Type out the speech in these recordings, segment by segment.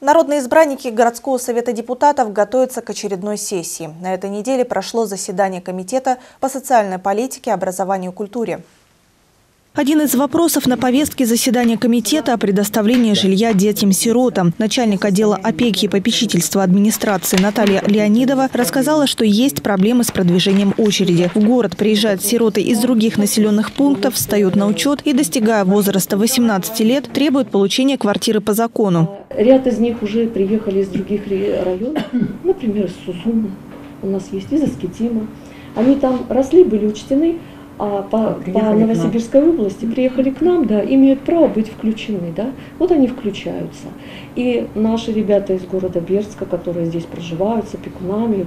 Народные избранники городского совета депутатов готовятся к очередной сессии. На этой неделе прошло заседание комитета по социальной политике, образованию и культуре. Один из вопросов на повестке заседания комитета о предоставлении жилья детям-сиротам. Начальник отдела опеки и попечительства администрации Наталья Леонидова рассказала, что есть проблемы с продвижением очереди. В город приезжают сироты из других населенных пунктов, встают на учет и, достигая возраста 18 лет, требуют получения квартиры по закону. Ряд из них уже приехали из других районов, например, из Сузуна, у нас есть из Искитима. Они там росли, были учтены. А по Новосибирской области приехали к нам, да, имеют право быть включены, да, вот они включаются. И наши ребята из города Бердска, которые здесь проживают, с опекунами,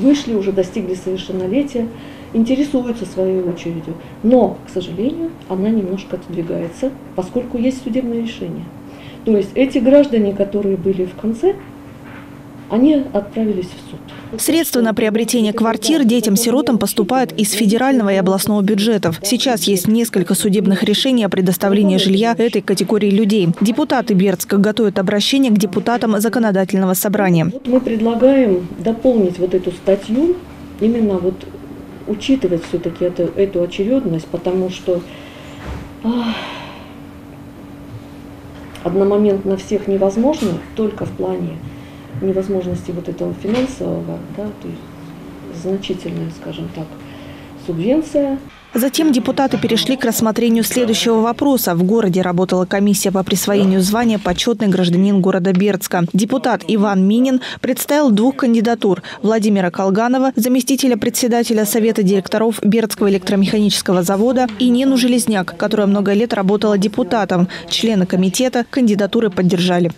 вышли, уже достигли совершеннолетия, интересуются своей очередью. Но, к сожалению, она немножко отодвигается, поскольку есть судебное решение. То есть эти граждане, которые были в конце, они отправились в суд. Средства на приобретение квартир детям-сиротам поступают из федерального и областного бюджетов. Сейчас есть несколько судебных решений о предоставлении жилья этой категории людей. Депутаты Бердска готовят обращение к депутатам законодательного собрания. Мы предлагаем дополнить вот эту статью, именно вот учитывать все-таки эту очередность, потому что одномоментно всех невозможно, только в плане невозможности вот этого финансового, да, то есть значительная, скажем так, субвенция. Затем депутаты перешли к рассмотрению следующего вопроса. В городе работала комиссия по присвоению звания «Почетный гражданин города Бердска». Депутат Иван Минин представил двух кандидатур – Владимира Колганова, заместителя председателя Совета директоров Бердского электромеханического завода, и Нину Железняк, которая много лет работала депутатом. Члены комитета кандидатуры поддержали.